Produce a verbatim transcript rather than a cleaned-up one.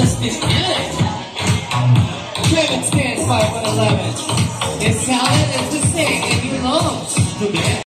just been killing. Clement stands by one eleven. His talent is the same and he belongs to me.